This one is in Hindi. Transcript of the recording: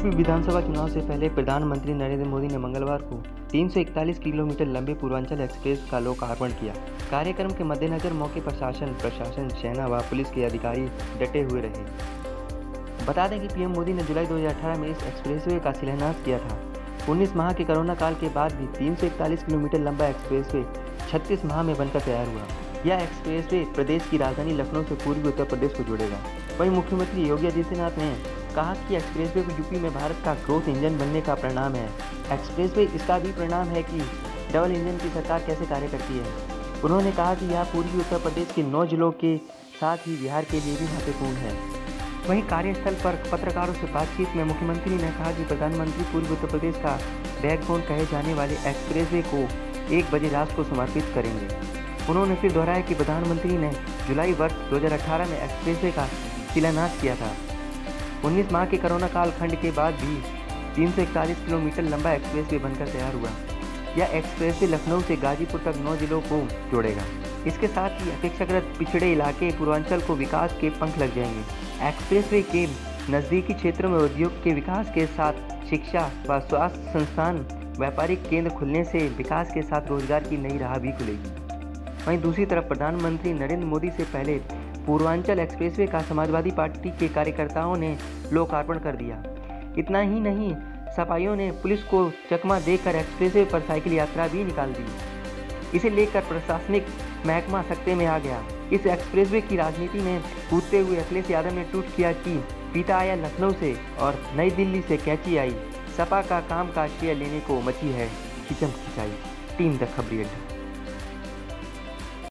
गाजीपुर विधानसभा चुनाव से पहले प्रधानमंत्री नरेंद्र मोदी ने मंगलवार को 341 किलोमीटर लंबे पूर्वांचल एक्सप्रेस का लोकार्पण किया। कार्यक्रम के मद्देनजर मौके पर प्रशासन, सेना व पुलिस के अधिकारी डटे हुए रहे। बता दें कि पीएम मोदी ने जुलाई 2018 में इस एक्सप्रेसवे का शिलान्यास किया था। 19 माह के कोरोना काल के बाद भी 341 किलोमीटर लंबा एक्सप्रेसवे 36 माह में बनकर तैयार हुआ। यह एक्सप्रेसवे प्रदेश की राजधानी लखनऊ से पूर्वी उत्तर प्रदेश को जोड़ेगा। वहीं मुख्यमंत्री योगी आदित्यनाथ ने कहा कि एक्सप्रेसवे को यूपी में भारत का ग्रोथ इंजन बनने का परिणाम है। एक्सप्रेसवे इसका भी परिणाम है कि डबल इंजन की सरकार कैसे कार्य करती है। उन्होंने कहा कि यह पूर्वी उत्तर प्रदेश के 9 जिलों के साथ ही बिहार के लिए भी महत्वपूर्ण है। वहीं कार्यस्थल पर पत्रकारों से बातचीत में मुख्यमंत्री ने कहा कि प्रधानमंत्री पूर्वी उत्तर प्रदेश का बैकबोन कहे जाने वाले एक्सप्रेसवे को 1 बजे रात को समर्पित करेंगे। उन्होंने फिर दोहराया कि प्रधानमंत्री ने जुलाई वर्ष 2018 में एक्सप्रेसवे का शिलान्यास किया था। 19 माह के कोरोना कालखंड के बाद भी 341 किलोमीटर लंबा एक्सप्रेसवे बनकर तैयार हुआ। यह एक्सप्रेसवे लखनऊ से गाजीपुर तक 9 जिलों को जोड़ेगा। इसके साथ ही अपेक्षाकृत पिछड़े इलाके पूर्वांचल को विकास के पंख लग जाएंगे। एक्सप्रेसवे के नज़दीकी क्षेत्रों में उद्योग के विकास के साथ शिक्षा व स्वास्थ्य संस्थान, व्यापारिक केंद्र खुलने से विकास के साथ रोजगार की नई राह भी खुलेगी। वहीं दूसरी तरफ प्रधानमंत्री नरेंद्र मोदी से पहले पूर्वांचल एक्सप्रेसवे का समाजवादी पार्टी के कार्यकर्ताओं ने लोकार्पण कर दिया। इतना ही नहीं, सपाहियों ने पुलिस को चकमा देकर एक्सप्रेसवे पर साइकिल यात्रा भी निकाल दी। इसे लेकर प्रशासनिक महकमा सख्ते में आ गया। इस एक्सप्रेसवे की राजनीति में कूदते हुए अखिलेश यादव ने ट्वीट किया कि पीता आया लखनऊ से और नई दिल्ली से कैंची आई, सपा का काम का श्रेय लेने को मची है खिचम खिंचाई। टीम द खबरी अड्डा।